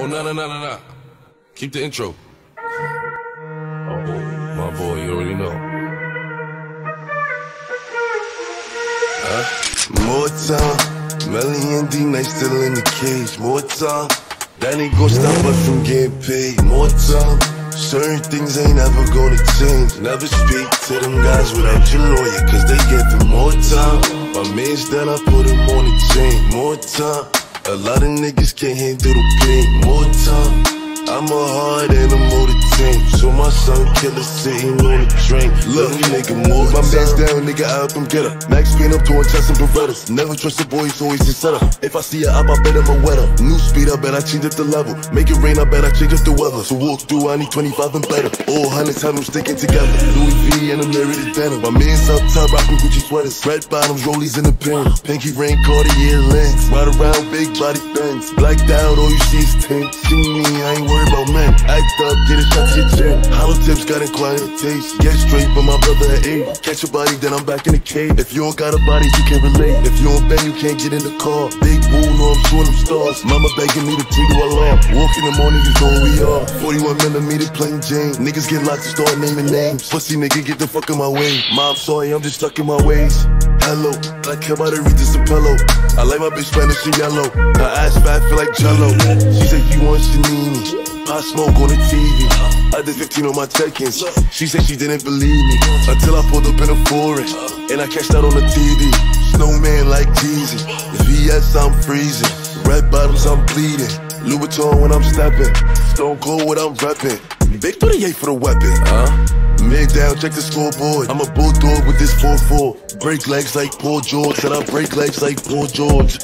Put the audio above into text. Oh, no. Keep the intro. Oh, my boy, you already know. Huh? More time. Melly and D-Night still in the cage. More time. That ain't gonna stop us from getting paid. More time. Certain things ain't ever gonna change. Never speak to them guys without your lawyer, cause they give them more time. My man's done, I put him on the chain. More time. A lot of niggas can't handle the pain. More time. I'm a hard animal to tame, so my son killer sitting on the train. Look, nigga, more time. My man's down, nigga, I help him get up. Max Green up to Chess and Berettas. Never trust a boy, he's always in setup. If I see a up, I bet I'm a wetter. New speed, I bet I change up the level. Make it rain, I bet I change up the weather. So walk through, I need 25 and better. All hundreds have them sticking together. Louis V and I'm married to denim. My man's up top, rockin' Gucci sweaters. Red bottoms, rollies in the pen. Pinky ring, Cartier lens. Ride around, big body fence. Blacked out, all you see is tint. See me, I ain't worried about men. Act up, get a shot to your chin. Hollow tips got acquired taste. Get straight, but my brother at 8. Catch your body, then I'm back in the cave. If you don't got a body, you can't relate. If you don't bang, you can't get in the car. Big boo, no, I'm showing them stars. Mama begging me to treat you alarm. Walk in the morning, you know we are. 41 millimeter plain Jane. Niggas get locked and start naming names. Pussy nigga, get the fuck in my way. Mom, sorry, I'm just stuck in my ways. Hello, I care about her, read this a pillow. I like my bitch Spanish and yellow. Her ass fat, feel like jello. She said you want Janini. I smoke on the TV. I did 15 on my check-ins. She said she didn't believe me until I pulled up in a foreign and I cashed out on the TV. Snowman like Jeezy. VS, I'm freezing. Red bottoms, I'm bleeding. Louboutin when I'm stepping. Stone cold when I'm repping. Big 38 for the weapon. Mid down, check the scoreboard. I'm a bulldog with this 4-4. Break legs like Paul George, and I break legs like Paul George.